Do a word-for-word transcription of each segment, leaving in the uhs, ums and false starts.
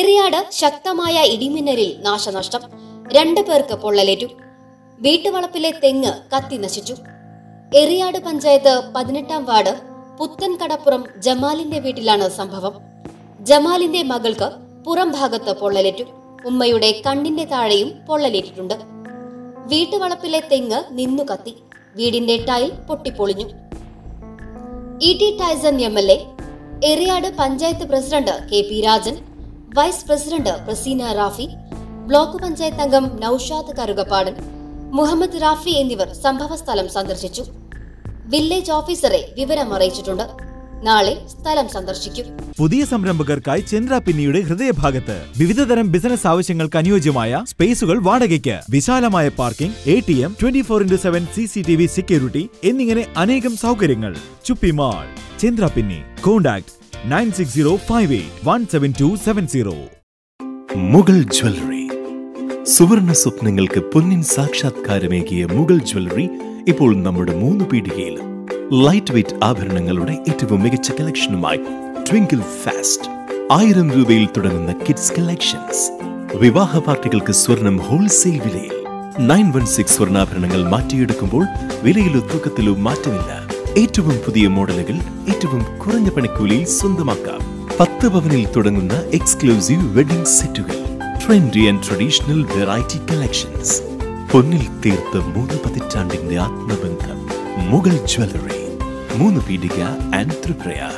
പെരിയാട് ശക്തമായ ഇടിമിന്നലിൽ നാശനഷ്ടം, രണ്ടു പേർക്ക് പൊള്ളലേറ്റു. വീട്ടുവളപ്പിലെ തെങ്ങ് കത്തി നശിച്ചു. എറിയാട് പഞ്ചായത്ത് പതിനെട്ടാം വാർഡ് പുത്തൻ കടപ്പുറം ജമാലിന്റെ വീട്ടിലാണ് സംഭവം. ജമാലിന്റെ മകൾക്ക് പുറം ഭാഗത്ത് പൊള്ളലേറ്റു. ഉമ്മയുടെ കണ്ണിന്റെ താഴെയും പൊള്ളലേറ്റിട്ടുണ്ട്. വീട്ടുവളപ്പിലെ തെങ്ങ് നിന്നു കത്തി. വീടിന്റെ ടൈൽ പൊട്ടിപ്പൊളിഞ്ഞു. E T Tyson M L A, Eriyad panchayat president K P Rajan, vice president Praseena Rafi, block panchayat അംഗം നൌഷാദ് കറുകപ്പാടൻ, മുഹമ്മദ് റാഫി എന്നിവർ സംഭവസ്ഥലം സന്ദർശിച്ചു. വില്ലേജ് ഓഫീസറെ വിവരമറിയിച്ചിട്ടുണ്ട്. നാളെ സ്ഥലം സന്ദർശിക്കും. പുതിയ സംരംഭകർക്കായി ചന്ദ്ര പിന്നിയുടെ ഹൃദയഭാഗത്ത് വിവിധതരം ബിസിനസ് ആവശ്യങ്ങൾക്ക് അനുയോജ്യമായ സ്പേസുകൾ വാടകയ്ക്ക്, വിശാലമായ parking, A T M, twenty four into seven C C T V security എന്നിങ്ങനെ അനേകം സൗകര്യങ്ങൾ. ചുപ്പി mall, Chandrappinni. Contact nine six zero five eight one seven two seven zero. Mughal jewellery, സുവർണ സ്വപ്നങ്ങൾക്ക് പൊന്നിൻ സാക്ഷാത്കാരമേകിയ മുഗൾ ജ്വല്ലറി ഇപ്പോൾ നമ്മുടെ മൂന്ന് പീടികയിൽ. ലൈറ്റ് വെയ്റ്റ് ആഭരണങ്ങളുടെ ഏറ്റവും മികച്ച കളക്ഷനുമായി ട്വിങ്കിൾ ഫാസ്റ്റ്. ആയിരം രൂപയിൽ തുടങ്ങുന്ന കിഡ്സ് കളക്ഷൻസ്. വിവാഹ പാർട്ടികൾക്ക് സ്വർണം ഹോൾസെയിൽ വിലയിൽ. നയൻ വൺ സിക്സ് സ്വർണ്ണാഭരണങ്ങൾ മാറ്റിയെടുക്കുമ്പോൾ വിലയിലോ തൂക്കത്തിലോ മാറ്റമില്ല. ഏറ്റവും പുതിയ മോഡലുകൾ ഏറ്റവും കുറഞ്ഞ പണിക്കൂലിയിൽ സ്വന്തമാക്കാം. പത്ത് പവനിൽ തുടങ്ങുന്ന എക്സ്ക്ലൂസീവ് വെഡിംഗ് സെറ്റുകൾ, trendy and traditional variety collections. പൊന്നിൽ തീർത്ത മൂന്ന് പതിറ്റാണ്ടിന്റെ ആത്മബന്ധം Mughal jewellery, Moonupeedika and Triprayar.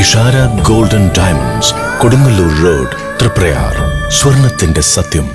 Ishara golden diamonds, Kodungallur road, Triprayar. സ്വർണത്തിന്റെ സത്യം.